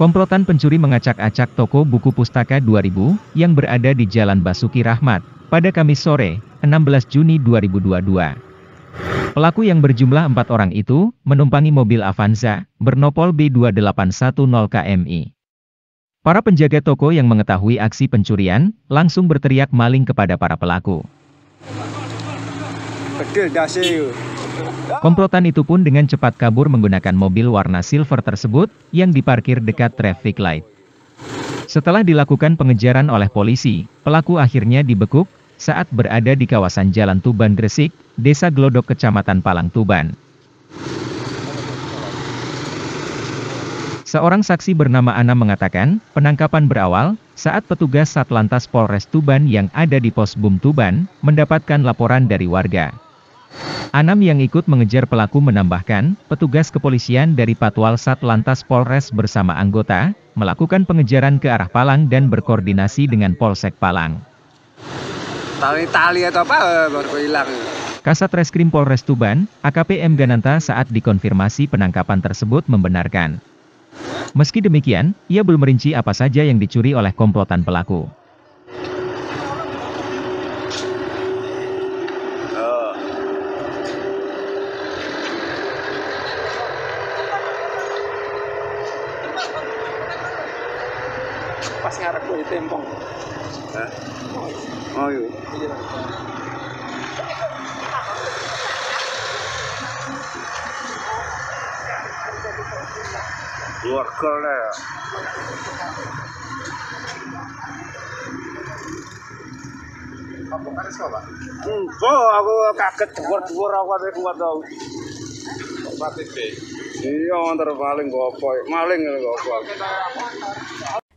Komplotan pencuri mengacak-acak toko buku Pustaka 2000 yang berada di Jalan Basuki Rahmat pada Kamis sore, 16 Juni 2022. Pelaku yang berjumlah 4 orang itu menumpangi mobil Avanza bernopol B2810KMI. Para penjaga toko yang mengetahui aksi pencurian langsung berteriak maling kepada para pelaku. Komplotan itu pun dengan cepat kabur menggunakan mobil warna silver tersebut yang diparkir dekat traffic light. Setelah dilakukan pengejaran oleh polisi, pelaku akhirnya dibekuk saat berada di kawasan Jalan Tuban Gresik, Desa Glodok, Kecamatan Palang, Tuban. Seorang saksi bernama Ana mengatakan, penangkapan berawal saat petugas Satlantas Polres Tuban yang ada di pos BUM Tuban mendapatkan laporan dari warga. Anam yang ikut mengejar pelaku menambahkan, petugas kepolisian dari Patwal Satlantas Polres bersama anggota melakukan pengejaran ke arah Palang dan berkoordinasi dengan Polsek Palang. Tali-tali atau apa baru hilang. Kasat Reskrim Polres Tuban, AKP M Gananta, saat dikonfirmasi penangkapan tersebut membenarkan. Meski demikian, ia belum merinci apa saja yang dicuri oleh komplotan pelaku. Pas ngarep gue tempong. Hah? Oh iya. Luar kala. Apa karis kok, Pak? Aku kaget dhuwur-dhuwur aku ate kuat tau. Pak TV. Iya, antar paling gopoy. Maling gopoy.